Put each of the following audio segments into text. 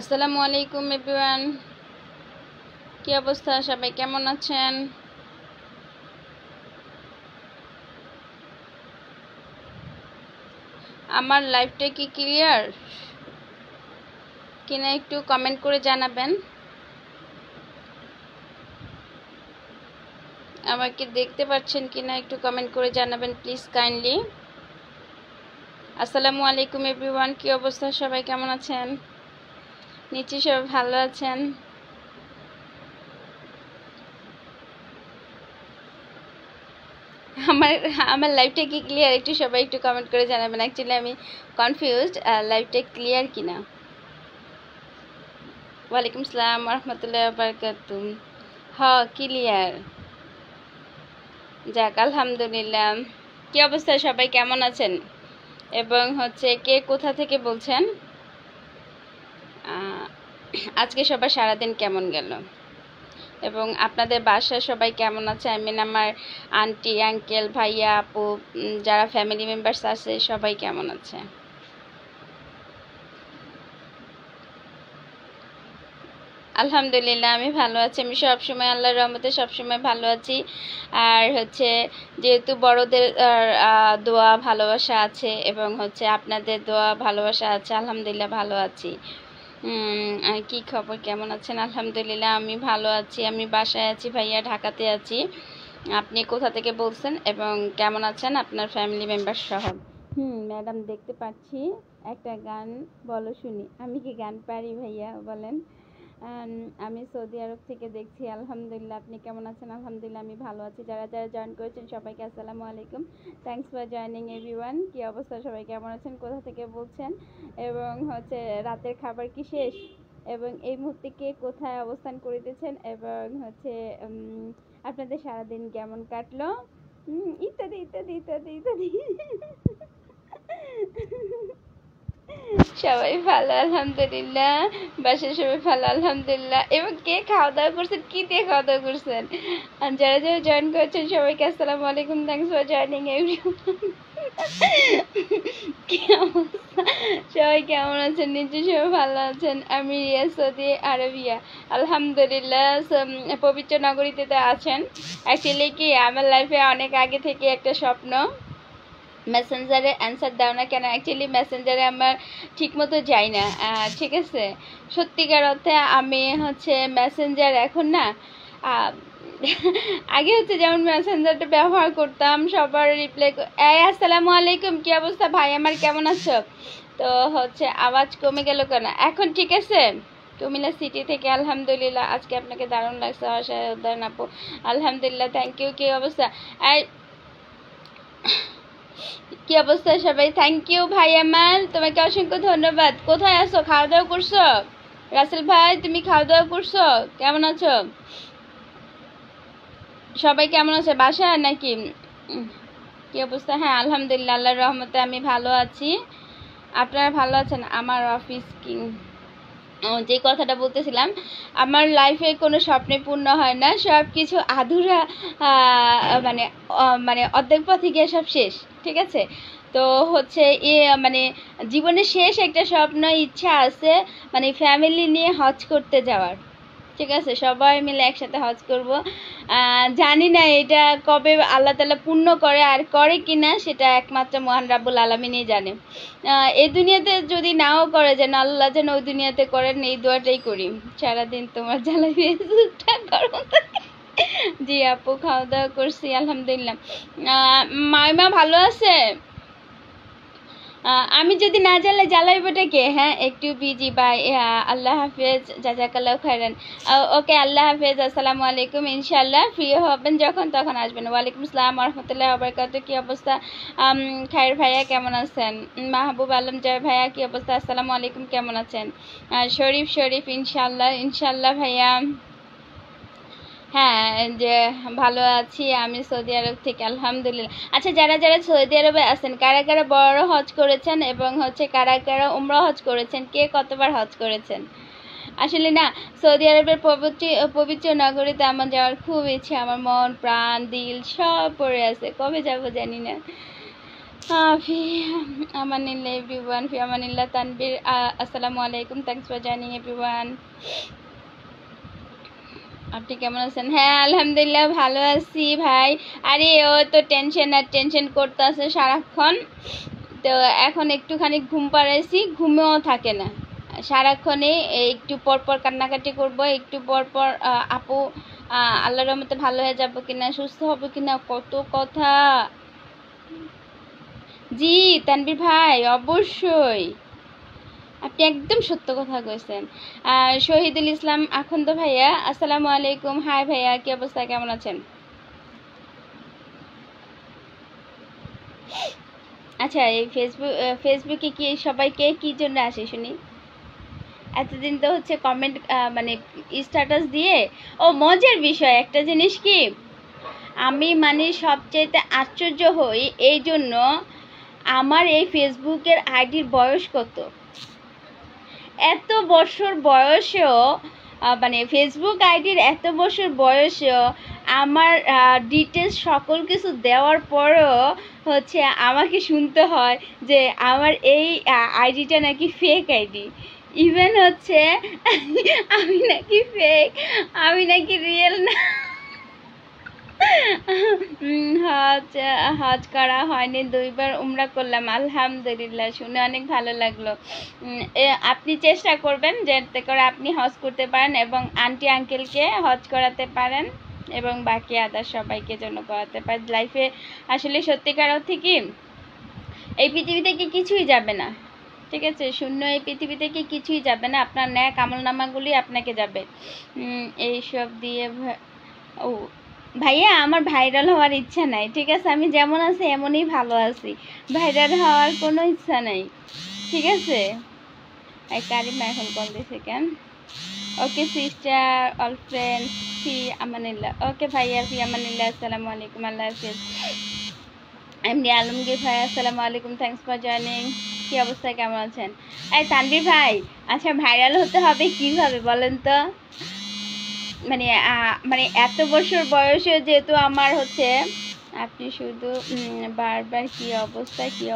আসসালামু আলাইকুম एवरीवन, কি অবস্থা? সবাই কেমন আছেন? আমার লাইফটা কি ক্লিয়ার কিনা একটু কমেন্ট করে জানাবেন। আমাকে দেখতে পাচ্ছেন কিনা একটু কমেন্ট করে জানাবেন প্লিজ কাইন্ডলি। আসসালামু আলাইকুম एवरीवन, কি অবস্থা? সবাই কেমন আছেন? নিশ্চয়ই সবাই ভালো আছেন। আমার লাইফটা কি ক্লিয়ার একটু সবাই একটু কমেন্ট করে জানাবেন। অ্যাকচুয়ালি আমি কনফিউজড লাইফটা ক্লিয়ার কিনা। ওয়ালাইকুম আসসালাম ওয়া রাহমাতুল্লাহি ওয়া বারাকাতুহু। হ্যাঁ ক্লিয়ার, যাক আলহামদুলিল্লাহ। কি অবস্থা, সবাই কেমন আছেন? এবং হচ্ছে কে কোথা থেকে বলছেন, আজকে সবার সারাদিন কেমন গেল এবং আপনাদের বাসায় সবাই কেমন আছে? আই মিন আমার আন্টি, আঙ্কেল, ভাইয়া, আপু যারা ফ্যামিলি মেম্বার্স আছে সবাই কেমন আছে? আলহামদুলিল্লাহ আমি ভালো আছি। আমি সবসময় আল্লাহর রহমতে সবসময় ভালো আছি। আর হচ্ছে যেহেতু বড়দের দোয়া ভালোবাসা আছে এবং হচ্ছে আপনাদের দোয়া ভালোবাসা আছে, আলহামদুলিল্লাহ ভালো আছি। কি খবর, কেমন আছেন? আলহামদুলিল্লাহ আমি ভালো আছি। আমি বাসায় আছি, ভাইয়া ঢাকাতে আছি। আপনি কোথা থেকে বলছেন এবং কেমন আছেন আপনার ফ্যামিলি মেম্বার সহ? ম্যাডাম দেখতে পাচ্ছি, একটা গান বলো শুনি। আমি কি গান পারি ভাইয়া? বলেন। আমি সৌদি আরব থেকে দেখছি। আলহামদুলিল্লাহ আপনি কেমন আছেন? আলহামদুলিল্লাহ আমি ভালো আছি। যারা যারা জয়েন করেছেন সবাইকে আসসালামু আলাইকুম, থ্যাংকস ফর জয়েনিং এভরিওয়ান। কি অবস্থা, সবাই কেমন আছেন? কোথা থেকে বলছেন এবং হচ্ছে রাতের খাবার কি শেষ এবং এই মুহূর্তে কে কোথায় অবস্থান করিতেছেন এবং হচ্ছে আপনাদের সারাদিন কেমন কাটলো ইত্যাদি ইত্যাদি ইত্যাদি ইত্যাদি। সবাই ভালো আলহামদুলিল্লাহ, বাসায় সবাই ভালো আলহামদুলিল্লাহ। এবং কে খাওয়া দাওয়া করছেন, কি দিয়ে খাওয়া দাওয়া করছেন? যারা যারা জয়েন করছেন সবাইকে আসসালামু আলাইকুম, থ্যাংকস ফর জয়েনিং এভরিওয়ান। সবাই কেমন আছেন? নিশ্চয়ই সবাই ভালো আছেন। আমি রিয়া, সৌদি আরবিয়া। আলহামদুলিল্লাহ পবিত্র নগরীতে তো আছেন। অ্যাকচুয়ালি কি আমার লাইফে অনেক আগে থেকে একটা স্বপ্ন, মেসেঞ্জারে অ্যান্সার দাও না কেন। অ্যাকচুয়ালি মেসেঞ্জারে আমার ঠিকমতো যাই না, ঠিক আছে? সত্যিকার অর্থে আমি হচ্ছে মেসেঞ্জার এখন না, আগে হচ্ছে যেমন মেসেঞ্জারটা ব্যবহার করতাম, সবার রিপ্লাই আসসালামু আলাইকুম, কী অবস্থা ভাই আমার, কেমন আছো? তো হচ্ছে আওয়াজ কমে গেল কেন? এখন ঠিক আছে। কুমিল্লা সিটি থেকে আলহামদুলিল্লাহ। আজকে আপনাকে দারুণ লাগছে আশায় উদ্যান আপু, আলহামদুলিল্লাহ থ্যাংক ইউ। কী অবস্থা, কি অবস্থা সবাই? থ্যাংক ইউ ভাই আমার, তোমাকে অসংখ্য ধন্যবাদ। কোথায় আছো, খাওয়া দাওয়া করছো? রাসেল ভাই তুমি খাওয়া দাওয়া করছো? কেমন আছো সবাই, কেমন আছে? বাসায় নাকি কি অবস্থা? হ্যাঁ আলহামদুলিল্লাহ আল্লাহর রহমতে আমি ভালো আছি। আপনারা ভালো আছেন? আমার অফিস কি, যে কথাটা বলতেছিলাম, আমার লাইফে কোনো স্বপ্নে পূর্ণ হয় না, সব কিছু আধুরা মানে অর্ধেক পথে গিয়ে সব শেষ, ঠিক আছে? তো হচ্ছে মানে জীবনের শেষ একটা স্বপ্ন ইচ্ছা আছে, মানে ফ্যামিলি নিয়ে হজ করতে যাওয়ার, ঠিক আছে? সবাই মিলে একসাথে হজ করব। জানি না এটা কবে আল্লাহ তাআলা পূর্ণ করে আর করে কিনা, সেটা একমাত্র মহান রাব্বুল আলামিনই জানে। এই দুনিয়াতে যদি নাও করে, যেন আল্লাহ যেন ওই দুনিয়াতে করেন, এই দোয়াটাই করি। সারাদিন তোমার জ্বালাবি গরম। জি আপু খাওয়া দাওয়া করছি আলহামদুলিল্লাহ। মাইমা ভালো আছে? আমি যদি না জ্বালাই জ্বালাইবটাকে, হ্যাঁ একটু বিজি। বাই, আল্লাহ হাফেজ, জাজাকাল্লাহ খাইরান। ওকে আল্লাহ হাফেজ, আসসালামু আলাইকুম। ইনশাআল্লাহ ফ্রি হবেন যখন তখন আসবেন। ওয়ালাইকুম আসসালাম ওয়া রাহমাতুল্লাহি ওয়া বারাকাতুহু। কী অবস্থা খায়ের ভাইয়া, কেমন আছেন? মাহবুব আলম জয় ভাইয়া কী অবস্থা, আসসালামু আলাইকুম, কেমন আছেন? শরীফ শরীফ ইনশাআল্লাহ ইনশাআল্লাহ ভাইয়া, হ্যাঁ যে ভালো আছি। আমি সৌদি আরব থেকে আলহামদুলিল্লাহ। আচ্ছা যারা যারা সৌদি আরবে আছেন, কারা কারা বড় হজ করেছেন এবং হচ্ছে কারা কারা উমরা হজ করেছেন, কে কতবার হজ করেছেন? আসলে না সৌদি আরবের পবিত্র নগরীতে আমার যাওয়ার খুব ইচ্ছে, আমার মন প্রাণ দিল সব পড়ে আছে, কবে যাব জানি না। फी अमानिल्ला एवरीवन, फी अमानिल्ला तनवीर। असलामुअलैकुम, थैंक्स फॉर जॉइनिंग एवरीवन। আপনি কেমন আছেন? হ্যাঁ আলহামদুলিল্লাহ ভালো আছি ভাই। আরে ও তো টেনশন আর টেনশন করতে আছে সারাক্ষণ, তো এখন একটুখানি ঘুম পাড়াইছি, ঘুমেও থাকে না সারাক্ষণে, একটু পরপর কান্নাকাটি করবো, একটু পরপর আপু আল্লাহর রহমতে ভালো হয়ে যাবো কিনা, সুস্থ হবো কিনা, কত কথা। জি তানবীর ভাই অবশ্যই আপনি একদম সত্য কথা কইছেন। শহীদুল ইসলাম আখন্দ ভাইয়া আসসালামু আলাইকুম। হাই ভাইয়া, কি অবস্থা, কেমন আছেন? আচ্ছা এই ফেসবুকে কি সবাইকে কি জন্য আসে শুনি? এতদিন তো হচ্ছে কমেন্ট মানে স্ট্যাটাস দিয়ে। ও মজার বিষয় একটা জিনিস কি, আমি মানে সবচাইতে আশ্চর্য হই এই জন্য, আমার এই ফেসবুকের আইডির বয়স কত, এত বছর বয়সেও মানে ফেসবুক আইডির এত বছর বয়সেও আমার ডিটেলস সকল কিছু দেওয়ার পরও হচ্ছে আমাকে শুনতে হয় যে আমার এই আইডিটা নাকি ফেক আইডি, ইভেন হচ্ছে আমি নাকি ফেক, আমি নাকি রিয়েল না, হজ করা হয়নি, দুইবার উমরা করলাম আলহামদুলিল্লাহ, শুনে অনেক ভালো লাগলো। আপনি চেষ্টা করবেন যাতে করে আপনি হজ করতে পারেন এবং আন্টি আঙ্কেলকে হজ করাতে পারেন এবং বাকি আদার সবাইকে জন্য করাতে পারেন। লাইফে আসলে সত্যিকার অর্থে কি এই পৃথিবী থেকে কিছুই যাবে না, ঠিক আছে, শূন্য এই পৃথিবী থেকে কিছুই যাবে না, আপনার ন্যাক আমলনামাগুলি আপনাকে যাবে। এইসব দিয়ে ও ভাইয়া আমার ভাইরাল হওয়ার ইচ্ছা নাই, ঠিক আছে, আমি যেমন আছি এমনই ভালো আছি, ভাইরাল হওয়ার কোনো ইচ্ছা নাই, ঠিক আছে। কারিমা এখন কল দিয়েছে কেন? ওকে সিস্টার অল ফ্রেন্ড ফি আমানিল্লা। ওকে ভাইয়া ফি আমানিল্লা, আসসালামু আলাইকুম, আল্লাহ হাফিজ। এমনি আলমগীর ভাই আসসালামু আলাইকুম, থ্যাংকস ফর জয়নিং। কী অবস্থা, কেমন আছেন? এই তানবীর ভাই, আচ্ছা ভাইরাল হতে হবে কীভাবে বলেন তো, মানে মানে এত বছর বয়সে যেহেতু আমার হচ্ছে, আপনি শুধু বারবার কী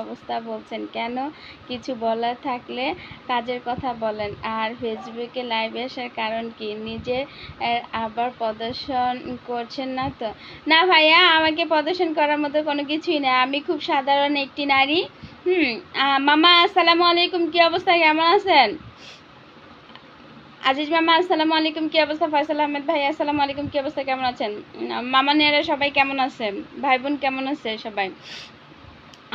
অবস্থা বলছেন কেন? কিছু বলার থাকলে কাজের কথা বলেন। আর ফেসবুকে লাইভ আসার কারণ কি, নিজে আবার প্রদর্শন করছেন না তো? না ভাইয়া আমাকে প্রদর্শন করার মতো কোনো কিছুই না, আমি খুব সাধারণ একটি নারী। মামা আসসালামু আলাইকুম, কী অবস্থা, কেমন আছেন? আজিজ মামা আসসালামু আলাইকুম, কি অবস্থা? ফয়সাল আহমেদ ভাই আসসালামু আলাইকুম, কি অবস্থা, কেমন আছেন? মামা নেয়ারা সবাই কেমন আছে? ভাই বোন কেমন আছে সবাই?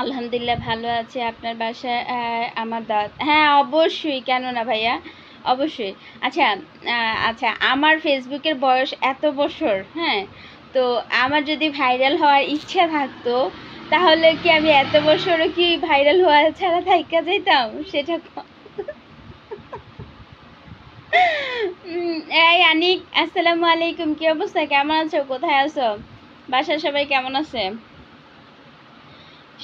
আলহামদুলিল্লাহ ভালো আছে। আপনার বাসায় আমার দাওয়াত? হ্যাঁ অবশ্যই, কেন না ভাইয়া অবশ্যই। আচ্ছা আচ্ছা আমার ফেসবুকের বয়স এত বছর, হ্যাঁ, তো আমার যদি ভাইরাল হওয়ার ইচ্ছা থাকতো তাহলে কি আমি এত বছরও কি ভাইরাল হওয়া ছাড়া থাইকা যেতাম? সেটা আনিক আসসালামু আলাইকুম, কি অবস্থা, কেমন আছো, কোথায় আছো, বাসার সবাই কেমন আছে?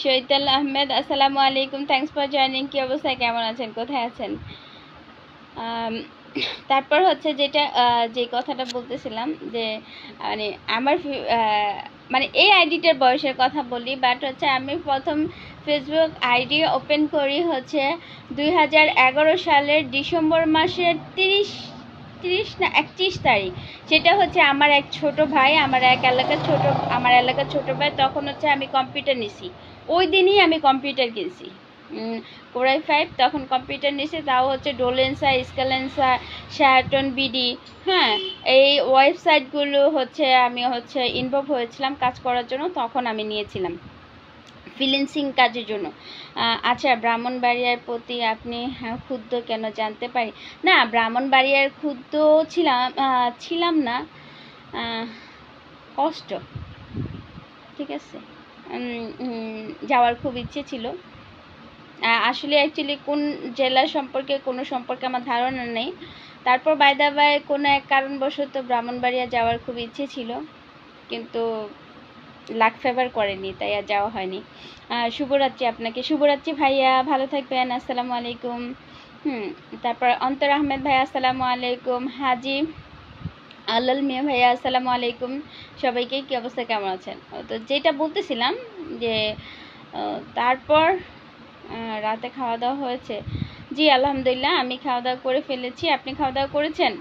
শৈতাল আহমেদ আসসালামু আলাইকুম, থ্যাংকস ফর জয়নিং। কি অবস্থা, কেমন আছেন, কোথায় আছেন? তারপর হচ্ছে যেটা যে কথাটা বলতেছিলাম যে মানে আমার মানে এই আইডিটার বয়সের কথা বলি, বাট হচ্ছে আমি প্রথম ফেসবুক আইডি ওপেন করি হচ্ছে 2011 সালের ডিসেম্বর মাসের 30 না 31 তারিখ। সেটা হচ্ছে আমার এক ছোট ভাই, আমার এলাকার ছোট ভাই, তখন হচ্ছে আমি কম্পিউটার নিছি, ওই দিনই আমি কম্পিউটার কিনছি, কোরাই 5 তখন কম্পিউটার নিছি, তাও হচ্ছে ডোলেন্সা, স্কেলেন্সা, শ্যাটন বিডি, হ্যাঁ এই ওয়েবসাইটগুলো হচ্ছে আমি হচ্ছে ইনভলভ হয়েছিলাম কাজ করার জন্য, তখন আমি নিয়েছিলাম ফ্রিল্যান্সিং কাজের জন্য। আচ্ছা ব্রাহ্মণবাড়িয়ার প্রতি আপনি ক্ষুব্ধ কেন জানতে পারি? না ব্রাহ্মণবাড়িয়ার ক্ষুব্ধ ছিলাম না, কষ্ট, ঠিক আছে, যাওয়ার খুব ইচ্ছে ছিল। আসলে অ্যাকচুয়ালি কোন জেলা সম্পর্কে কোনো সম্পর্কে আমার ধারণা নেই, তারপর বাইদাবাই কোনো এক কারণবশত ব্রাহ্মণবাড়িয়া যাওয়ার খুব ইচ্ছে ছিল, কিন্তু লাক ফেভার করেনি তাই আর যাওয়া হয়নি। শুভরাত্রি আপনাকে, শুভরাত্রি ভাইয়া, ভালো থাকবেন, আসসালামু আলাইকুম। তারপর অন্তর আহমেদ ভাইয়া আসসালামু আলাইকুম, হাজি আল্লাল মিয়া ভাইয়া আসসালামু আলাইকুম, সবাইকে কি অবস্থা, কেমন আছেন? তো যেটা বলতেছিলাম যে তারপর রাতে খাওয়া দাওয়া হয়েছে। জি আলহামদুলিল্লাহ আমি খাওয়া দাওয়া করে ফেলেছি। আপনি খাওয়া দাওয়া করেছেন?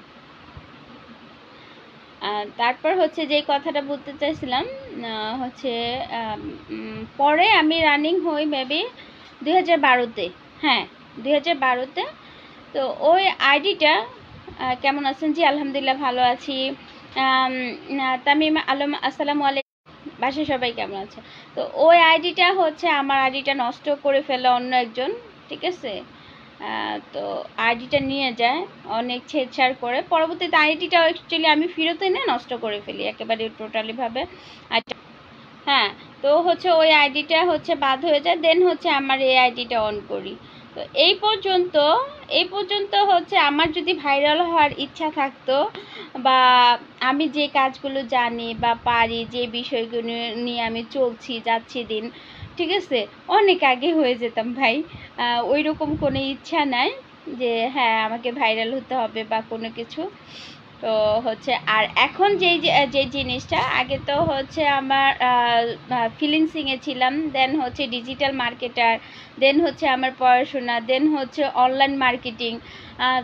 তারপর হচ্ছে যে কথাটা বলতে চাইছিলাম হচ্ছে পরে আমি রানিং হই মেবি 2012-তে। হ্যাঁ 2012-তে। তো ওই আইডিটা কেমন আছেন? জি আলহামদুলিল্লাহ ভালো আছি। তামিমা আলম আসসালামু আলাইকুম। বাসায় সবাই কেমন আছে? তো ওই আইডিটা হচ্ছে আমার আইডিটা নষ্ট করে ফেলে অন্য একজন, ঠিক আছে। তো আইডিটা নিয়ে যায়, অনেক ছেড়ছাড় করে, পরবর্তীতে আইডিটাও অ্যাকচুয়ালি আমি ফেরত এনে নষ্ট করে ফেলি একেবারে টোটালিভাবে। হ্যাঁ তো হচ্ছে ওই আইডিটা হচ্ছে বাদ হয়ে যায়, দেন হচ্ছে আমার এই আইডিটা অন করি। তো এই পর্যন্ত হচ্ছে আমার যদি ভাইরাল হওয়ার ইচ্ছা থাকতো বা আমি যে কাজগুলো জানি বা পারি, যে বিষয়গুলো নিয়ে আমি চলছি যাচ্ছি দিন, ঠিক আছে, অনেক আগে হয়ে যেতাম ভাই। ওই রকম কোনো ইচ্ছা নাই যে হ্যাঁ আমাকে ভাইরাল হতে হবে বা কোনো কিছু। তো হচ্ছে আর এখন যেই যে জিনিসটা আগে তো হচ্ছে আমার ফ্রিল্যান্সিংয়ে ছিলাম, দেন হচ্ছে ডিজিটাল মার্কেটার, দেন হচ্ছে আমার পড়াশোনা, দেন হচ্ছে অনলাইন মার্কেটিং,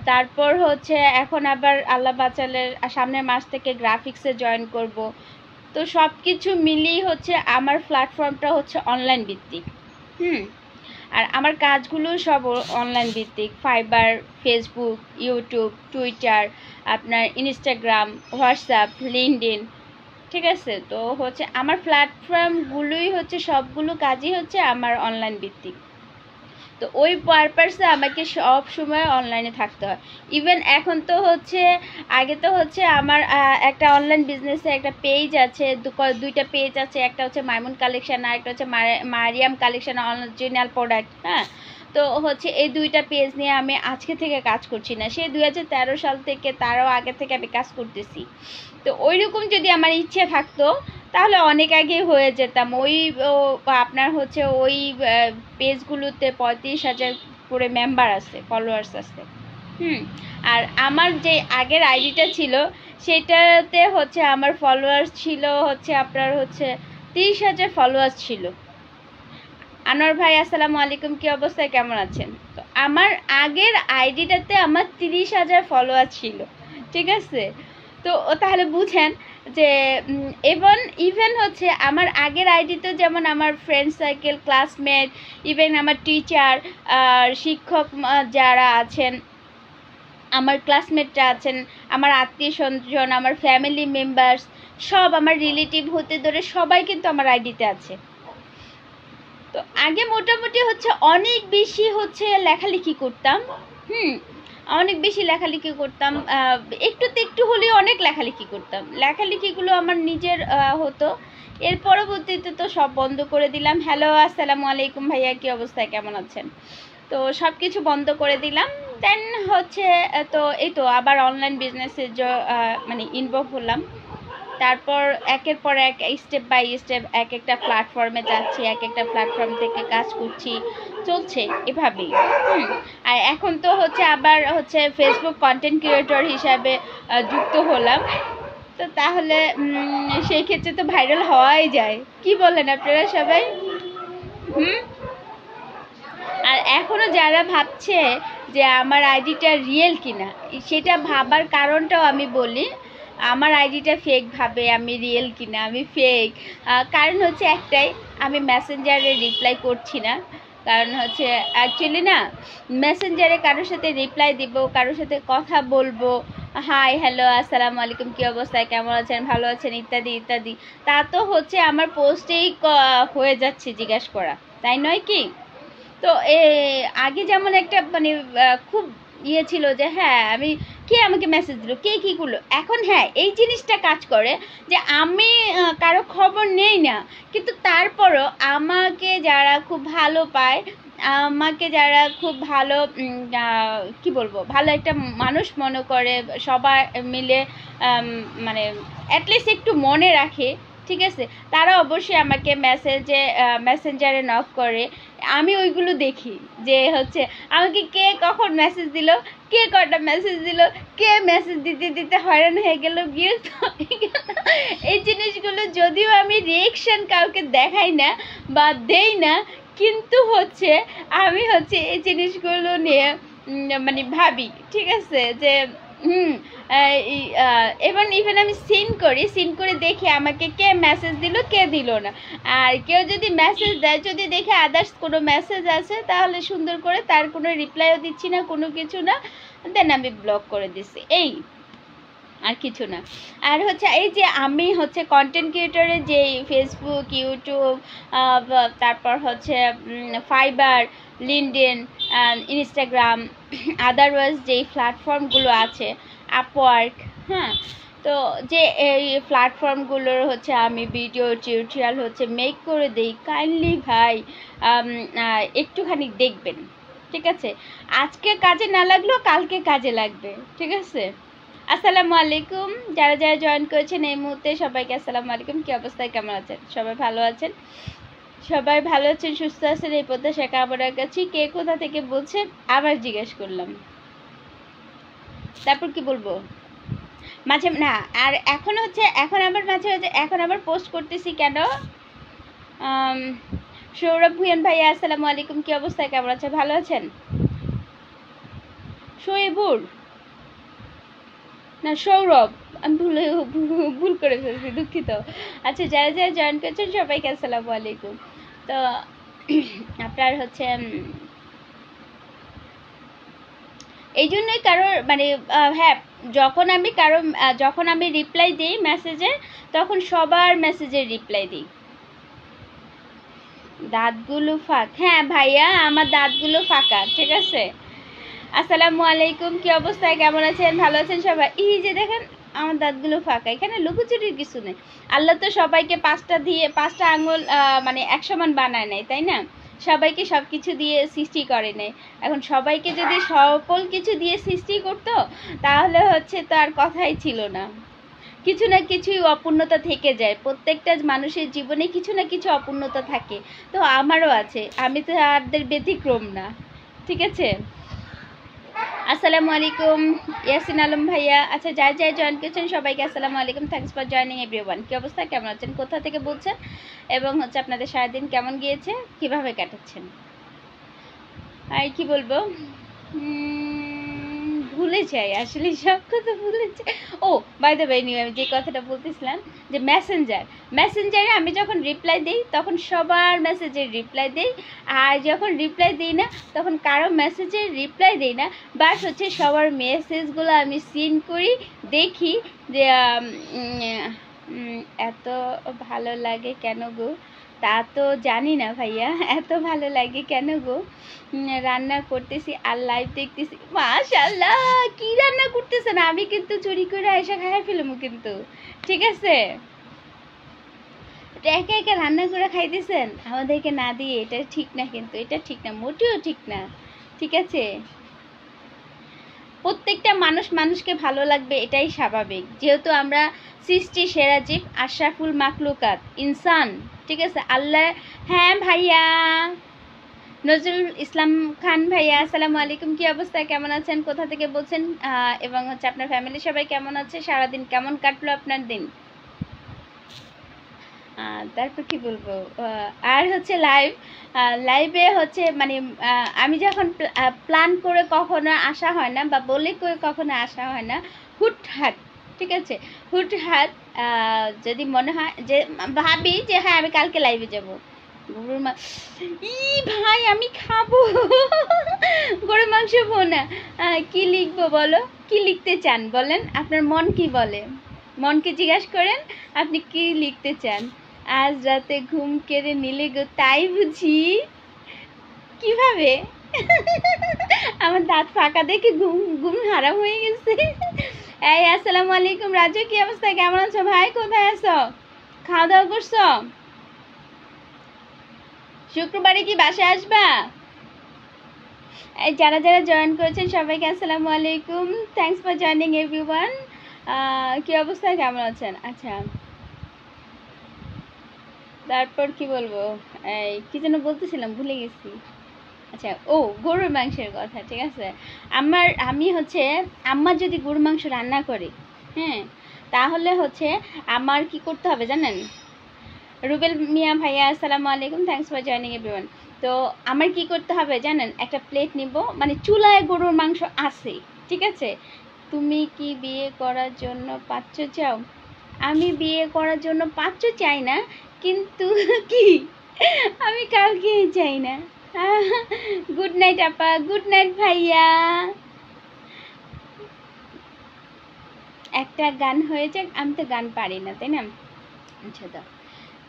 তারপর হচ্ছে এখন আবার আল্লাহ বাচালের সামনের মাস থেকে গ্রাফিক্সে জয়েন করব। তো সব কিছু মিলিয়ে হচ্ছে আমার প্ল্যাটফর্মটা হচ্ছে অনলাইন ভিত্তিক। আর আমার কাজগুলো সব অনলাইন ভিত্তিক, ফাইবার, ফেসবুক, ইউটিউব, টুইটার, আপনার ইনস্টাগ্রাম, হোয়াটসঅ্যাপ, লিঙ্কডইন, ঠিক আছে। তো হচ্ছে আমার প্ল্যাটফর্মগুলোই হচ্ছে সবগুলো কাজই হচ্ছে আমার অনলাইন ভিত্তিক। তো ওই পারপাসে আমাকে সব সময় অনলাইনে থাকতে হয়। ইভেন এখন তো হচ্ছে আগে তো হচ্ছে আমার একটা অনলাইন বিজনেসে একটা পেজ আছে, দুইটা পেজ আছে, একটা হচ্ছে মাইমুন কালেকশন আর একটা হচ্ছে মারিয়াম কালেকশন অরিজিনাল প্রোডাক্ট। হ্যাঁ তো হচ্ছে এই দুইটা পেজ নিয়ে আমি আজকে থেকে কাজ করছি না, সেই 2013 সাল থেকে, তারও আগে থেকে আমি কাজ করতেছি। তো ওইরকম যদি আমার ইচ্ছে থাকতো তাহলে অনেক আগে হয়ে যেতাম। ওই আপনার হচ্ছে ওই পেজগুলোতে 35,000 করে মেম্বার আছে, ফলোয়ার্স আছে। আর আমার যে আগের আইডিটা ছিল সেটাতে হচ্ছে আমার ফলোয়ার্স ছিল হচ্ছে আপনার হচ্ছে 30,000 ফলোয়ার্স ছিল। আনোয়ার ভাই আসসালামু আলাইকুম, কি অবস্থা, কেমন আছেন? তো আমার আগের আইডিটাতে আমার 30,000 ফলোয়ার ছিল, ঠিক আছে। তো তাহলে বুঝেন যে এবং ইভেন হচ্ছে আমার আগের আইডিতে যেমন আমার ফ্রেন্ড সার্কেল, ক্লাসমেট, ইভেন আমার টিচার আর শিক্ষক যারা আছেন, আমার ক্লাসমেটরা আছেন, আমার আত্মীয় স্বজন, আমার ফ্যামিলি মেম্বার্স, সব আমার রিলেটিভ হতে ধরে সবাই কিন্তু আমার আইডিতে আছে। তো আগে মোটামুটি হচ্ছে অনেক বেশি হচ্ছে লেখালেখি করতাম। অনেক বেশি লেখালেখি করতাম, একটুতে একটু হলেও অনেক লেখালেখি করতাম। লেখালেখিগুলো আমার নিজের হতো। এর পরবর্তীতে তো সব বন্ধ করে দিলাম। হ্যালো আসসালামু আলাইকুম ভাইয়া, কি অবস্থা, কেমন আছেন? তো সব কিছু বন্ধ করে দিলাম। দেন হচ্ছে তো এই তো আবার অনলাইন বিজনেসে মানে ইনভলভ হলাম। তারপর একের পর এক স্টেপ বাই স্টেপ এক একটা প্ল্যাটফর্মে যাচ্ছি, এক একটা প্ল্যাটফর্ম থেকে কাজ করছি, চলছে এভাবেই। আর এখন তো হচ্ছে আবার হচ্ছে ফেসবুক কন্টেন্ট ক্রিয়েটর হিসাবে যুক্ত হলাম। তো তাহলে সেই ক্ষেত্রে তো ভাইরাল হওয়াই যায়, কি বলেন আপনারা সবাই? আর এখনও যারা ভাবছে যে আমার আইডিটা রিয়েল কিনা, সেটা ভাবার কারণটাও আমি বলি। আমার আইডিটা ফেক ভাবে আমি রিয়েল কিনা, আমি ফেক কারণ হচ্ছে একটাই, আমি মেসেঞ্জারে রিপ্লাই করছি না। কারণ হচ্ছে অ্যাকচুয়ালি না, মেসেঞ্জারে কারোর সাথে রিপ্লাই দিব, কারোর সাথে কথা বলবো, হাই হ্যালো আসসালামু আলাইকুম, কী অবস্থা, কেমন আছেন, ভালো আছেন, ইত্যাদি ইত্যাদি, তা তো হচ্ছে আমার পোস্টেই হয়ে যাচ্ছে জিজ্ঞাসা করা, তাই নয় কি? তো আগে যেমন একটা মানে খুব ইয়ে ছিল যে হ্যাঁ আমি কে আমাকে মেসেজ দিল, কে কী করলো, এখন হ্যাঁ এই জিনিসটা কাজ করে যে আমি কারো খবর নেই না, কিন্তু তারপরও আমাকে যারা খুব ভালো পায়, আমাকে যারা খুব ভালো কি বলবো ভালো একটা মানুষ মনে করে, সবাই মিলে মানে অ্যাটলিস্ট একটু মনে রাখে, ঠিক আছে তারা অবশ্যই আমাকে মেসেঞ্জারে নক করে আমি ওইগুলো দেখি যে হচ্ছে আমাকে কে কখন মেসেজ দিল কে কটা মেসেজ দিল কে মেসেজ দিতে দিতে হয়রান হয়ে গেল বিরক্ত হয়ে গেল এই জিনিসগুলো যদিও আমি রিঅ্যাকশন কাউকে দেখাই না বা দেই না কিন্তু হচ্ছে আমি হচ্ছে এই জিনিসগুলো নিয়ে মানে ভাবি ঠিক আছে যে एवं इवन हमें सीन करी देखी हाँ क्या मैसेज दिल क्या दिल ना और क्यों जो मैसेज दे जो देखे आदार्स को मैसेज आसे सुंदर करे तार कोनो रिप्लाइओ दिच्छी ना कोनो किछु ना देन आमी ब्लॉक करे दिसी एई আর কিছু না আর হচ্ছে এই যে আমি হচ্ছে কন্টেন্ট ক্রিয়েটরে যে ফেসবুক ইউটিউব তারপর হচ্ছে ফাইবার লিংকডইন ইনস্টাগ্রাম আদারওয়াইজ যেই প্ল্যাটফর্মগুলো আছে আপওয়ার্ক হ্যাঁ তো যে এই প্ল্যাটফর্মগুলোর হচ্ছে আমি ভিডিও টিউটোরিয়াল হচ্ছে মেক করে দেই কাইন্ডলি ভাই একটুখানি দেখবেন ঠিক আছে আজকে কাজে না লাগলো কালকে কাজে লাগবে ঠিক আছে আসসালামু আলাইকুম যারা যারা জয়েন করেছেন এই মুহূর্তে সবাইকে আসসালামু আলাইকুম কি অবস্থা কেমন আছেন সবাই ভালো আছেন সুস্থ আছেন এই প্রত্যাশা কামনা করছি কে কোথা থেকে বলছেন আবার জিজ্ঞাসা করলাম তারপর কি বলবো মাঝে না আর এখন হচ্ছে এখন আবার মাঝে এখন আবার পোস্ট করতেছি কেন সৌরভ ভুঁইয়া ভাইয়া আসসালামু আলাইকুম কি অবস্থা কেমন আছেন ভালো আছেন শোয়েবুর ना सौरभ भूल कर फेलि दुखित अच्छा जरा जरा जयन कर सबाई के असलामु आलैकुम तो आपनार होच्छे एइजन्य कारो माने हाँ जखन आमी रिप्लाई दी मैसेजे तखन सबार मैसेजे रिप्लाई दी दाँतगुलो फाका हाँ भाइया आमार दाँतगुलो फाका ठीक आछे আসসালামু আলাইকুম কি অবস্থা কেমন আছেন ভালো আছেন সবাই এই যে দেখেন আমার দাঁতগুলো ফাঁকা এখানে লুকোচুরির কিছু নেই আল্লাহ তো সবাইকে পাঁচটা দিয়ে পাঁচটা আঙ্গুল মানে এক সমান বানায় নাই তাই না সবাইকে সব কিছু দিয়ে সৃষ্টি করে নাই এখন সবাইকে যদি সকল কিছু দিয়ে সৃষ্টি করতো তাহলে হচ্ছে তার কথাই ছিল না কিছু না কিছুই অপূর্ণতা থেকে যায় প্রত্যেকটা মানুষের জীবনে কিছু না কিছু অপূর্ণতা থাকে তো আমারও আছে আমি তো আরদের ব্যতিক্রম না ঠিক আছে असलामुअलैकुम यासिन आलम भैया अच्छा जाए जाए जॉइन कर सबाई के असलामुअलैकुम थैंक्स फर जॉइनिंग एवरीवन की अवस्था केमन आछेन कोथा थेके बोलछेन एबं होच्छे आपनादेर सारा दिन केमन गियेछे किभाबे काटाच्छेन आर कि बोलबो भूले जाए आसले सब कथा भूले जाए ओ बाय द वे नियम जे कथाटा बोलतेछिलाम जे मैसेंजारे आमी जखन रिप्लाई देई तखन सबार मैसेजे रिप्लाई देई आर जखन रिप्लाई देई ना तखन कारो मैसेजे रिप्लाई देई ना बास होच्छे सबार मेसेजगुलो आमी सीन करी देखी जे एत भालो लागे केन गो ता तो जानी ना भैया एत भालो लागे केन गो रान्ना करतेछि आर लाइव देखतेछि माशाल्लाह कि रान्ना करतेछेन आमी किन्तु चुरी करे आइसा खाइया फेलमु किन्तु ठीक आछे एका एका रान्ना करे खाइतेछेन आमादेरके ना दिये एटा ठीक ना किन्तु एटा ठीक ना मोटेও ठीक ना ठीक आछे प्रत्येकटा मानुष मानुषके भालो लागबे एटाई स्वाभाविक जेहेतु आमरा सृष्टि सेरा जीव आशराफुल मखलुकात इंसान ठीक है अल्लाह हाँ भैया नजरुल इस्लाम खान भैया आसलामु आलैकुम की अवस्था केमन आछेन कोथा थेके बोलछेन एबं होच्छे आपनार फैमिली सबाई केमन आछे सारा दिन केमन काटलो आपनार दिन तारपर कि बोलबो आर होच्छे लाइव लाइवे होच्छे माने आमी जखन प्लान करे कखनो आशा हय ना बा बोले कखनो आशा हय ना हुटहाट ठीक है हुटहाट যদি মনে হয় যে ভাবি যে হ্যাঁ আমি কালকে লাইভে যাব গরুর মাংস ই ভাই আমি খাবো গরুর মাংস ভোনা কি লিখবো বলো কি লিখতে চান বলেন আপনার মন কি বলে মনকে জিজ্ঞাসা করেন আপনি কি লিখতে চান আজ রাতে ঘুম কেড়ে নিলে গো তাই বুঝি কিভাবে আমার দাঁত ফাঁকা দেখে ঘুম ঘুম হারাম হয়ে গেছে এই আসসালামু আলাইকুম রাজু কি অবস্থা কেমন আছো ভাই কোথায় আছো খাওয়া দাওয়া করছো শুক্রবারে কি বাসায় আসবা এই যারা যারা জয়েন করেছেন সবাইকে আসসালামু আলাইকুম থ্যাঙ্কস ফর জয়েনিং এভরিওয়ান কি অবস্থা কেমন আছেন আচ্ছা তারপর কি বলবো কি যেন বলতেছিলাম ভুলে গেছি আচ্ছা ও গরুর মাংসের কথা ঠিক আছে আমার আমি হচ্ছে আম্মা যদি গরুর মাংস রান্না করে হ্যাঁ তাহলে হচ্ছে আমার কি করতে হবে জানেন রুবেল মিয়া ভাইয়া আসসালামু আলাইকুম থ্যাঙ্কস ফর জয়েনিং एवरीवन তো আমার কি করতে হবে জানেন একটা প্লেট নিব মানে চুলায় গরুর মাংস আছে ঠিক আছে তুমি কি বিয়ে করার জন্য পাত্র চাও আমি বিয়ে করার জন্য পাত্র চাই না কিন্তু কি আমি কাউকে চাই না গুড নাইট আপা গুড নাইট ভাইয়া একটা গান হয়ে যাক আমি তো গান পারি না তাই না আচ্ছা দাও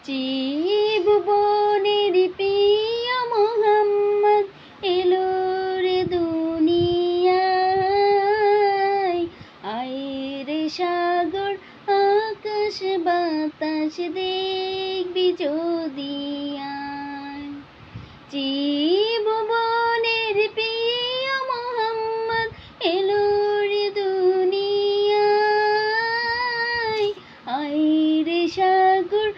জীবনের প্রিয় মোহাম্মদ এলো রে দুনিয়ায় আয় রে সাগর আকাশ বাতাস দেখবি যদি আয় জীবনের প্রিয় মোহাম্মদ এলো রে দুনিয়ায় আয় রে সাগর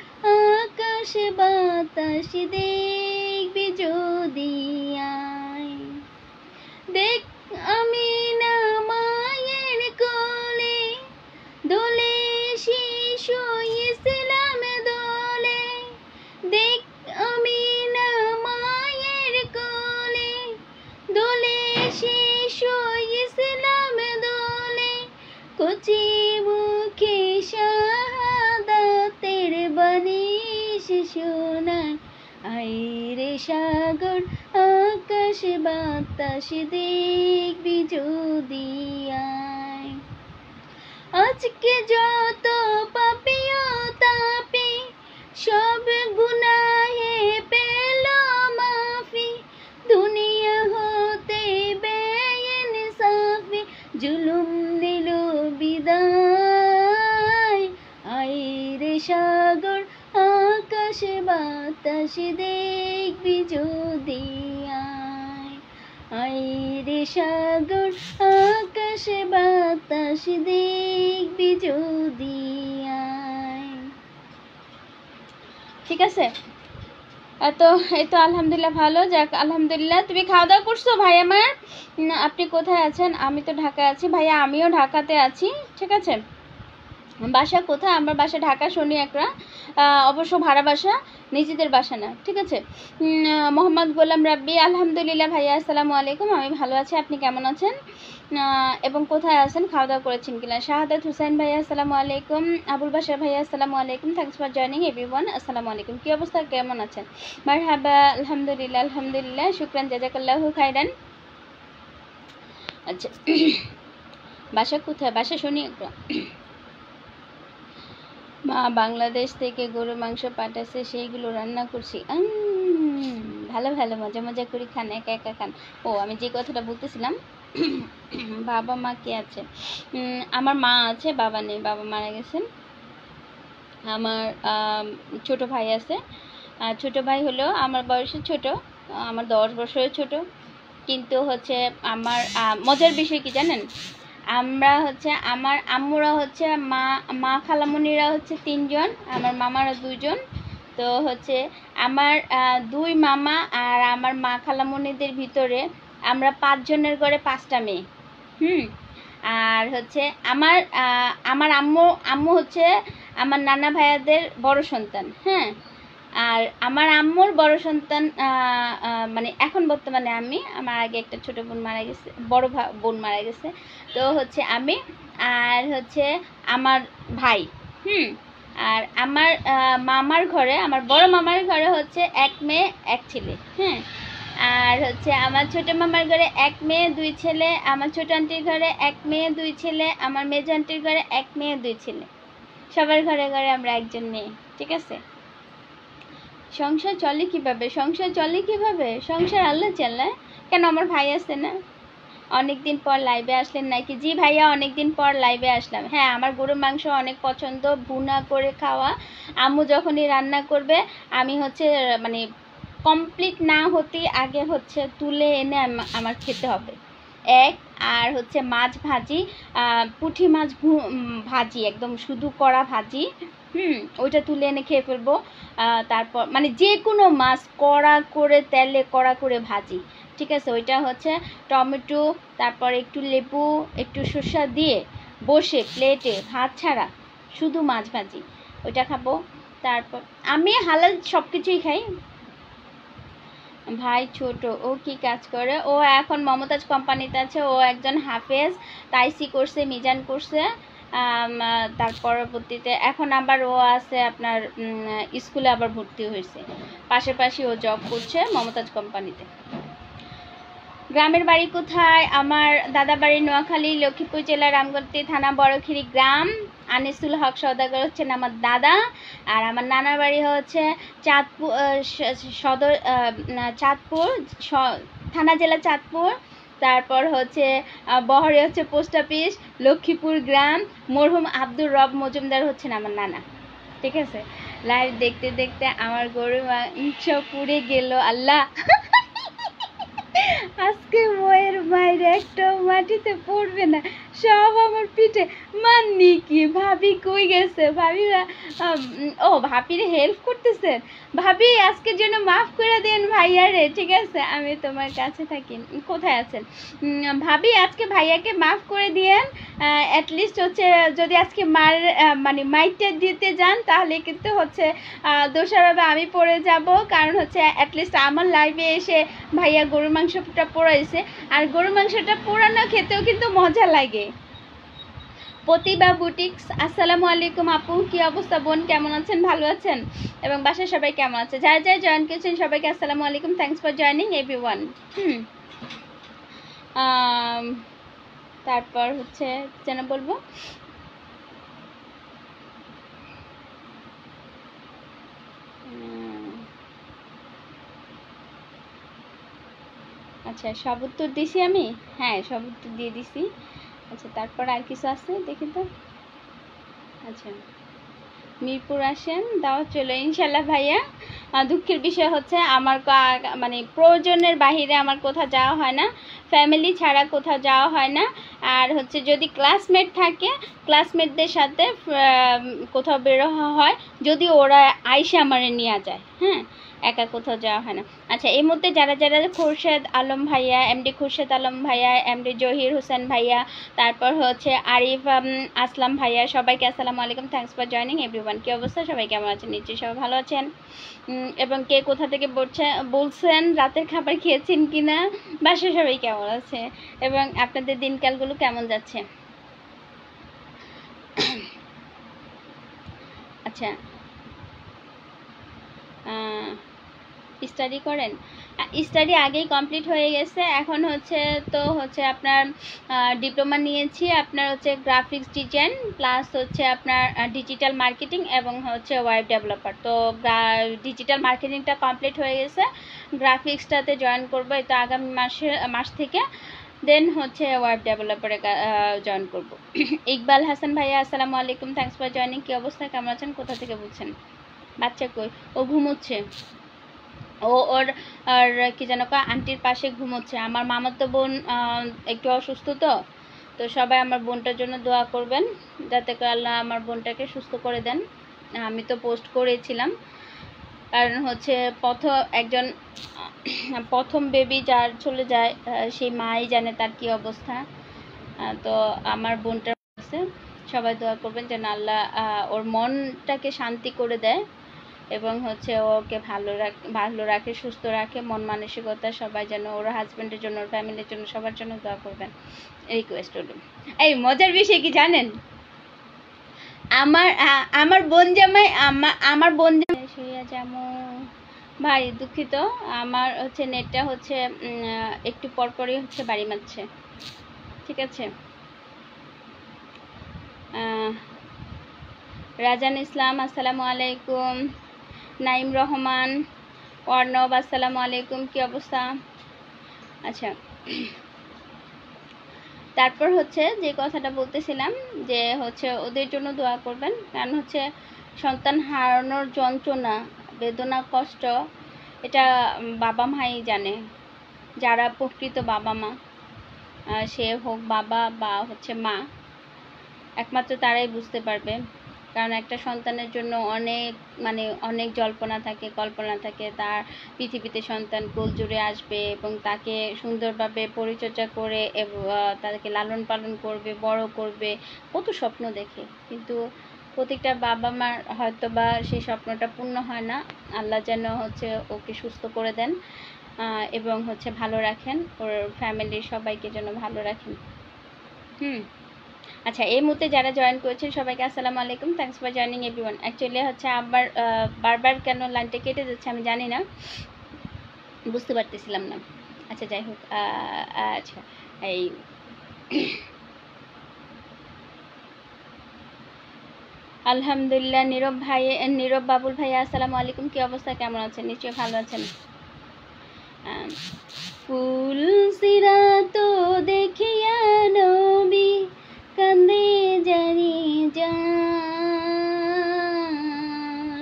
আকাশ বাতাস দেখবি যদি আয় দেখ আমি না মায়ের কোলে দোলে শিশু ইসলাম দোলে দেখ আমি না মায়ের কোলে দোলে শিশু ইসলাম দোলে কচি মুখে শাহাদাতের বাণী শোনায় আইরে সাগর আকাশ বাতাস দেখবি যদি আয় আজকে যত পাপী ও তাপী সব গুনাহে পেল মাফি দুনিয়া হতে বেইনসাফি জুলুম নিল বিদায় আইরে সাগর আকাশ বাতাস দেখবি যদি আয় আইরে সাগর আকাশ বাতাস দেখবি যদি আয় ঠিক আছে তো এই তো আলহামদুলিল্লাহ ভালো যাক আলহামদুলিল্লাহ তুমি খাওয়া দাওয়া করছো ভাই আমার আপনি কোথায় আছেন আমি তো ঢাকায় আছি ভাইয়া আমিও ঢাকাতে আছি ঠিক আছে বাসা কোথায় আমার বাসা ঢাকা শনি একরা অবশ্য ভাড়া বাসা নিজেদের বাসা না ঠিক আছে মোহাম্মদ গোলাম রাব্বি আলহামদুলিল্লাহ ভাইয়া আসসালামু আলাইকুম আমি ভালো আছি আপনি কেমন আছেন এবং কোথায় আছেন খাওয়া দাওয়া করেছেন কিনা শাহাদাত হোসেন ভাইয়া আসসালামু আলাইকুম আবুল বাশার ভাইয়া আসসালামু আলাইকুম থ্যাঙ্কস ফর জয়েনিং एवरीवन আসসালামু আলাইকুম কি অবস্থা কেমন আছেন মারহাবা আলহামদুলিল্লাহ আলহামদুলিল্লাহ শুকরান জাযাকাল্লাহু খাইরান আচ্ছা বাসা কোথায় বাসা শনি একরা মা বাংলাদেশ থেকে গরুর মাংস পাঠাচ্ছে সেইগুলো রান্না করছি ভালো ভালো মজা মজা করে খান একা একা খান ও আমি যে কথাটা বলতেছিলাম বাবা মা কে আছে আমার মা আছে বাবা নেই বাবা মারা গেছেন আমার ছোট ভাই আছে ছোট ভাই হলো আমার বয়সে ছোট আমার 10 বছরের ছোট কিন্তু হচ্ছে আমার মজার বিষয় কি জানেন আমরা হচ্ছে আমার আম্মুরা হচ্ছে মা খালামুনিরা হচ্ছে 3 জন আমার মামারা 2 জন তো হচ্ছে আমার 2 মামা আর আমার মা খালামুনিদের ভিতরে আমরা 5 জনের ঘরে 5টা মেয়ে আর হচ্ছে আমার আমার আম্মু হচ্ছে আমার নানা ভাইয়াদের বড় সন্তান হ্যাঁ আর আমার আম্মুর বড় সন্তান মানে এখন বর্তমানে আমি আমার আগে একটা ছোট বোন মারা গেছে বড় বোন মারা গেছে তো হচ্ছে আমি আর হচ্ছে আমার ভাই আর আমার মামার ঘরে আমার বড় মামার ঘরে হচ্ছে 1 মেয়ে 1 ছেলে হ্যাঁ আর হচ্ছে আমার ছোট মামার ঘরে 1 মেয়ে 2 ছেলে আমার ছোট আন্টির ঘরে 1 মেয়ে 2 ছেলে আমার মেজ আন্টির ঘরে 1 মেয়ে 2 ছেলে সবার ঘরে ঘরে আমরা 1 জন মেয়ে ঠিক আছে সংসার চলে কিভাবে সংসার চলে কিভাবে সংসার আল্লাহ চালায় কেন আমার ভাই আছে না অনেকদিন পর লাইভে আসলেন নাকি জি ভাইয়া অনেকদিন পর লাইভে আসলাম হ্যাঁ আমার গরুর মাংস অনেক পছন্দ ভুনা করে খাওয়া আম্মু যখনই রান্না করবে আমি হচ্ছে মানে কমপ্লিট না হতেই আগে হচ্ছে তুলে এনে আমার খেতে হবে এক আর হচ্ছে মাছ ভাজি পুঁটি মাছ ভাজি একদম শুধু করা ভাজি ওইটা তুলে এনে খেয়ে ফেলবো। তারপর মানে যে কোনো মাছ কড়া করে তেলে কড়া করে ভাজি, ঠিক আছে। ওইটা হচ্ছে টমেটো, তারপর একটু লেবু একটু শসা দিয়ে বসে প্লেটে ভাত ছাড়া শুধু মাছ ভাজি, ওইটা খাবো। তারপর আমি হালাল সব কিছুই খাই। ভাই ছোট ও কি কাজ করে? ও এখন মমতাজ কোম্পানিতে আছে, ও একজন হাফেজ, তাইসি করছে, মিজান করছে, তার পরবর্তীতে এখন আবার ও আছে আপনার স্কুলে আবার ভর্তি হয়েছে, পাশাপাশি ও জব করছে মমতাজ কোম্পানিতে। গ্রামের বাড়ি কোথায়? আমার দাদা বাড়ি নোয়াখালী, লক্ষ্মীপুর জেলার রামগতি থানা, বড়খিরি গ্রাম। আনিসুল হক সওদাগর হচ্ছেন আমার দাদা, আর আমার নানার বাড়ি হচ্ছে চাঁদপুর সদর, চাঁদপুর থানা জেলা চাঁদপুর। তারপর হচ্ছে বহরে হচ্ছে পোস্ট অফিস, লক্ষ্মীপুর গ্রাম। মরহুম আব্দুর রব মজুমদার হচ্ছেন আমার নানা, ঠিক আছে। লাইভ দেখতে দেখতে আমার গরু মাংস পুড়ে গেল, আল্লাহ। আজকে বইয়ের বাইরে একটা মাটিতে পড়বে না, সব আমার পিঠে। মাননি কি ভাবি কই গেছে? ভাবিরা ও ভাবির হেল্প করতেছেন। ভাবি আজকের জন্য মাফ করে দেন ভাইয়ারে, ঠিক আছে, আমি তোমার কাছে থাকি। কোথায় আছেন ভাবি? আজকে ভাইয়াকে মাফ করে দিয়েন, অ্যাটলিস্ট হচ্ছে যদি আজকে মার মানে মাইকটা দিতে যান তাহলে কিন্তু হচ্ছে দোষারোপে আমি পড়ে যাব, কারণ হচ্ছে অ্যাটলিস্ট আমার লাইভে এসে ভাইয়া গরুর মাংসটা পোড়াইছে। আর গরুর মাংসটা পোড়ানো খেতেও কিন্তু মজা লাগে। প্রতিভা বুটিক্স, আসসালামু আলাইকুম আপু, কি অবস্থা বোন, কেমন আছেন? ভালো আছেন? এবং বাসায় সবাই কেমন আছে? যারা যারা জয়েন করেছেন সবাইকে আসসালামু আলাইকুম, থ্যাংকস ফর জয়েনিং এভরিওয়ান। তারপর হচ্ছে যেন বলবো, আচ্ছা সব উত্তর দিছি আমি, হ্যাঁ সব উত্তর দিয়ে দিছি। আচ্ছা তারপর আর কিছু আছে দেখি তো। আচ্ছা মিরপুর আসেন, দাও চলো ইনশাল্লাহ ভাইয়া। দুঃখের বিষয় হচ্ছে আমার মানে প্রয়োজনের বাহিরে আমার কোথাও যাওয়া হয় না, ফ্যামিলি ছাড়া কোথাও যাওয়া হয় না। আর হচ্ছে যদি ক্লাসমেট থাকে ক্লাসমেটদের সাথে কোথাও বেরো হয়, যদি ওরা আইসা আমারে নিয়ে যায়, হ্যাঁ, একা কোথাও যাওয়া হয় না। আচ্ছা এই মুহূর্তে যারা যারা খোরশেদ আলম ভাইয়া, এমডি খোরশেদ আলম ভাইয়া, এমডি জহির হোসেন ভাইয়া, তারপর হচ্ছে আরিফ আসলাম ভাইয়া, সবাইকে আসসালামু আলাইকুম, থ্যাংকস ফর জয়নিং এভরিওয়ান। কী অবস্থা সবাই কেমন আছেন? নিশ্চয়ই সবাই ভালো আছেন। এবং কে কোথা থেকে বলছেন রাতের খাবার খেয়েছেন কিনা, বাসায় সবাই কেমন আছে এবং আপনাদের দিনকালগুলো কেমন যাচ্ছে? আচ্ছা স্টাডি করেন? স্টাডি আগেই কমপ্লিট হয়ে গেছে, এখন হচ্ছে তো হচ্ছে আপনার ডিপ্লোমা নিয়েছি আপনার হচ্ছে গ্রাফিক্স ডিজাইন প্লাস হচ্ছে আপনার ডিজিটাল মার্কেটিং এবং হচ্ছে ওয়েব ডেভেলপার। তো ডিজিটাল মার্কেটিংটা কমপ্লিট হয়ে গেছে, গ্রাফিক্সটাতে জয়েন করবো এই তো আগামী মাস থেকে, দেন হচ্ছে ওয়েব ডেভেলপারে জয়েন করব। ইকবাল হাসান ভাইয়া আসসালামু আলাইকুম, থ্যাংকস ফর জয়েনিং। কী অবস্থা কেমন আছেন? কোথা থেকে বলছেন? বাচ্চা কই? ও ঘুমোচ্ছে, ও ওর আর কি যেন কয় আন্টির পাশে ঘুমোচ্ছে। আমার মামাতো বোন একটু অসুস্থ, তো তো সবাই আমার বোনটার জন্য দোয়া করবেন যাতে করে আল্লাহ আমার বোনটাকে সুস্থ করে দেন। আমি তো পোস্ট করেছিলাম, কারণ হচ্ছে একজন প্রথম বেবি যার চলে যায় সেই মাই জানে তার কি অবস্থা। তো আমার বোনটার কাছে সবাই দোয়া করবেন যেন আল্লাহ ওর মনটাকে শান্তি করে দেয় এবং হচ্ছে ওকে ভালো রাখে, সুস্থ রাখে, মন মানসিকতা সবাই যেন, ওর হাজব্যান্ডের জন্য ওর ফ্যামিলির জন্য সবার জন্য দোয়া করবেন, রিকোয়েস্ট হল। এই মজার বিষয় কি জানেন, আমার বোন জামাই আমার বোন যেমন ভাই দুঃখিত, আমার হচ্ছে নেটটা হচ্ছে একটু পরপরই হচ্ছে বাড়ি মারছে, ঠিক আছে। রাজান ইসলাম আসসালামু আলাইকুম, নাইম রহমান, অর্ণব আসসালামু আলাইকুম, কি অবস্থা? আচ্ছা তারপর হচ্ছে যে কথাটা বলতেছিলাম যে হচ্ছে ওদের জন্য দোয়া করবেন, কারণ হচ্ছে সন্তান হারানোর যন্ত্রণা, বেদনা, কষ্ট এটা বাবা মাই জানে, যারা প্রকৃত বাবা মা, সে হোক বাবা বা হচ্ছে মা, একমাত্র তারাই বুঝতে পারবে कारण एक सन्तानेर जोन्नो अनेक माने अनेक कल्पना थाके तार पृथिवीते सन्तान कोल जुड़े आसबे एबं ताके सुंदरभावे परिचर्या करे ताके लालन पालन करबे बड़ो करबे कत स्वप्न देखे किन्तु प्रत्येकटा बाबा मार हयतो बा सेई स्वप्नटा पूर्ण हय ना। आल्लाह जेन होच्छे ओके सुस्थ करे देन एबं होच्छे भालो राखेन और फैमिली सबाइके जेन भालो राखेन। अच्छा ए मुहूर्ते जरा जॉइन करेছেন সবাইকে আসসালামু আলাইকুম, thanks for joining everyone. Actually হচ্ছে আবার বারবার কেন লাইনটা কেটে যাচ্ছে আমি জানি না, বুঝতে পারতেছিলাম না। আচ্ছা যাই হোক, আচ্ছা এই আলহামদুলিল্লাহ। নীরব ভাই, নীরব বাবুল ভাই আসসালামু আলাইকুম, কি অবস্থা, কেমন আছেন? নিশ্চয় ভালো আছেন। ফুল সিরা তো দেখিয়া নবী कंदे जरी जान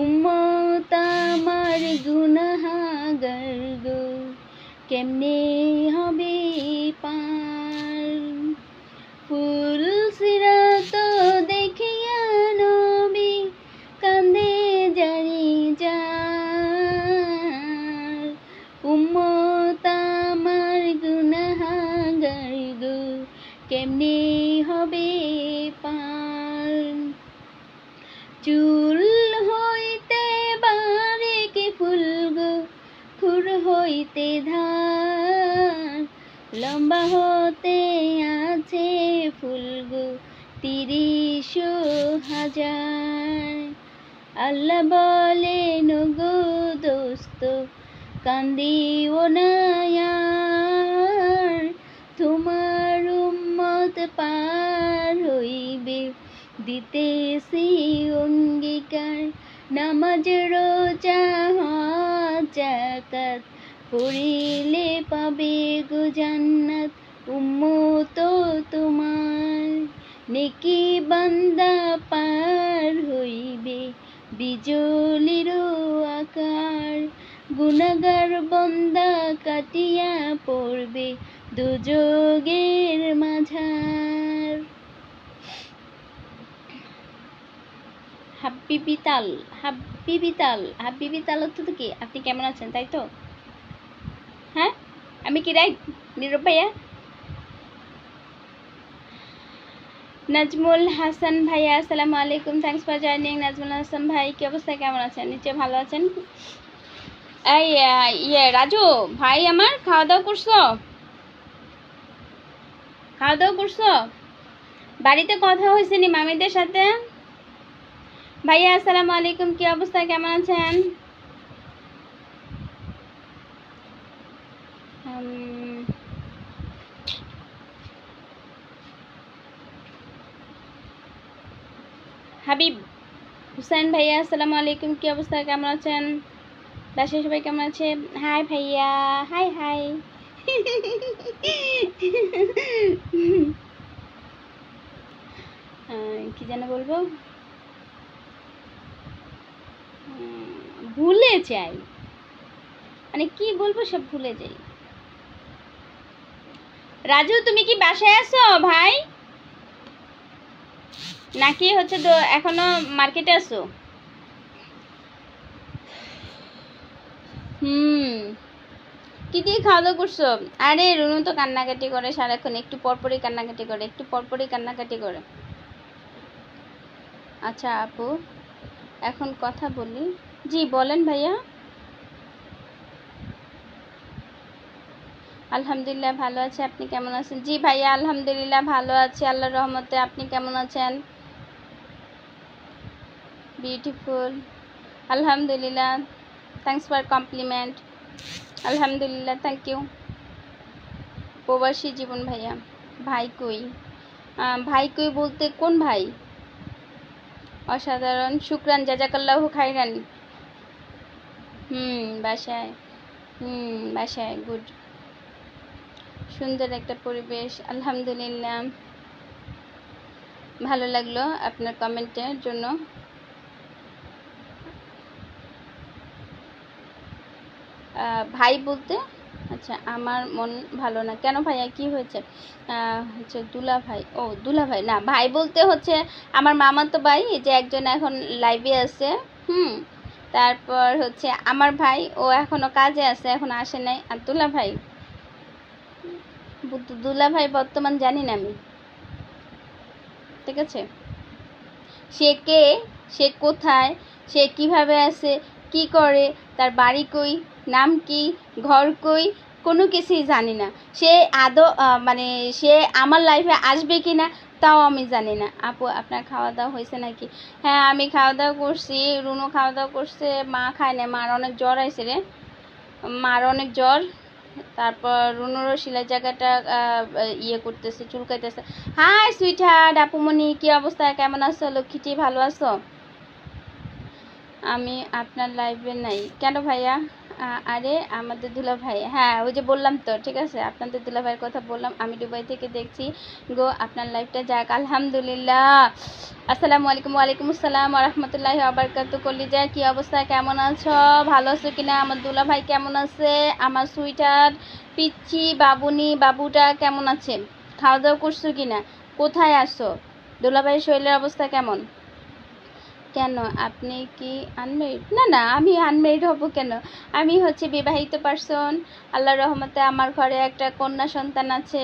उम्मता मार गुनाहगार गो केमने हबे पार फुल सिरा तो देखिया नबी कंदे जरी जान उम्मता मार गुनाहगार गो কেমনে হবে পার চুল হইতে বারিক ফুল গো খুর হইতে ধার লম্বা হতে আছে ফুল গো ৩০,০০০। আল্লাহ বলেন গো দোস্ত কান্দিও না ইয়ার তোমার पार হইবে দিতেছি অঙ্গীকার নামাজ রোজা হজ যাকাত পড়িলে পাবে গো জান্নাত উম্মত তোমার নেকি বান্দা পার হইবে বিজলির আকার গুনাহগার বান্দা কাটিয়া পড়বে দুযোগের মাঝার। হাবিবিতাল হাবিবিতাল হাবিবিতাল অর্থ তো কি আপনি কেমন আছেন, তাই তো? হ্যাঁ আমি কি রাইট নীরব ভাইয়া? নাজমুল হাসান ভাইয়া আসসালামু আলাইকুম, thanks for joining. Nazmul Hasan ভাই কি অবস্থা, কেমন আছেন? নিশ্চয় ভালো আছেন। এই ইয়ে রাজু ভাই আমার খাওয়া দাওয়া করছো? খাওয়া দাওয়া করছো? বাড়িতে কথা হয়েছে নি মামিদের সাথে? ভাইয়া আসসালামু আলাইকুম, কি অবস্থা, কেমন আছেন? হাবিব হুসেন ভাইয়া আসসালামু আলাইকুম, কি অবস্থা, কেমন আছেন? বাসায় সবাই কেমন আছে? হাই ভাইয়া, হাই হাই। কি যেন বলবো ভুলে যাই, মানে কি বলবো সব ভুলে যাই। রাজু তুমি কি বাসায় আছো ভাই, নাকি হচ্ছে এখনো মার্কেটে আছো? কি দিয়ে খাওয়া দাওয়া করছো? আরে রুনু তো কান্নাকাটি করে সারাক্ষণ, একটু পরপরই কান্নাকাটি করে, একটু পরপরই কান্নাকাটি করে। আচ্ছা আপু এখন কথা বলি। জি বলেন ভাইয়া। আলহামদুলিল্লাহ ভালো আছে, আপনি কেমন আছেন? জি ভাইয়া আলহামদুলিল্লাহ ভালো আছি আল্লাহর রহমতে, আপনি কেমন আছেন? বিউটিফুল আলহামদুলিল্লাহ, থ্যাংকস ফর কমপ্লিমেন্ট। আলহামদুলিল্লাহ থ্যাংক ইউ। প্রবাসী জীবন ভাইয়া, ভাই কই? ভাই কই বলতে কোন ভাই? অসাধারণ, শুকরান জাজাকাল্লাহু খাইরান। বাসায়, বাসায়, গুড। সুন্দর একটা পরিবেশ আলহামদুলিল্লাহ, ভালো লাগলো আপনার কমেন্টের জন্য। ভাই বলতে आमार मन भालो ना केन भाइया कि होच्छे दूला भाई ओ दूला भाई ना भाई बोलते होच्छे आमार मामातो भाई जे एकजन एखन लाइवे आछे तारपर होच्छे आमार भाई ओ एखोनो काजे आछे एखोन आसे नाई आर दूला भाई बर्तमान जानि ना आमि ठीक आछे से के से कोथाय से किभाबे आछे की करे तार बाड़ी कोई नाम की घर कोई कोनो किसी जानी ना से आदो माने से आमार लाइफे आसबे किना ताओ आमी जानी ना। आपू आपनार खावा दावा होइछे नाकि? हाँ आमी खावा दावा करछि, रुनो खावा दावा करछे, मा खाय ना, मार अनेक ज्वर आइछे रे, मार अनेक ज्वर। तारपर रुनोर शिलार जायगाटा इये करतेछे, चुलकाइतेछे। हाय सुइटहार्ट आपुमनि कि अवस्था, केमन आछो लक्ष्मीटी, भालो आछो? आमी आपनार लाइफे नाई केन भाइया? अरे आमादेर दूला भाई, हाँ ओई जे बोललाम तो, ठीक आछे आपनादेर दूला भाइयेर कथा बोललाम, आमी दुबई थेके देखछि गो आपनार लाइफटा। जाक आलहामदुलिल्लाह। आसलामु आलैकुम। वालैकुम आसलाम ओया रहमतुल्लाहि ओया बाराकातुहु। कलिजा कि अवस्था, केमन आछो, भालो आछो किना? आमार दूला भाई केमन आछे? आमार सुइटार पिच्ची बाबुनी बाबुटा केमन आछे? खाওয়া দাওয়া করছো কিনা? কোথায় আছো? दूला भाई শরীরের অবস্থা কেমন? কেন আপনি কি আনমেরিড? না না আমি আনমেরিড হব কেন, আমি হচ্ছে বিবাহিত পারসন। আল্লাহর রহমতে আমার ঘরে একটা কন্যা সন্তান আছে,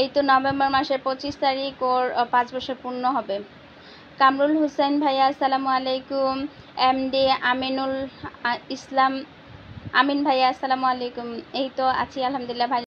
এই তো নভেম্বর মাসের 25 তারিখ ওর 5 বছর পূর্ণ হবে। কামরুল হোসেন ভাইয়া আসসালামু আলাইকুম। এমডি আমিনুল ইসলাম আমিন ভাইয়া আসসালামু আলাইকুম। এই তো আছি আলহামদুলিল্লাহ ভাই।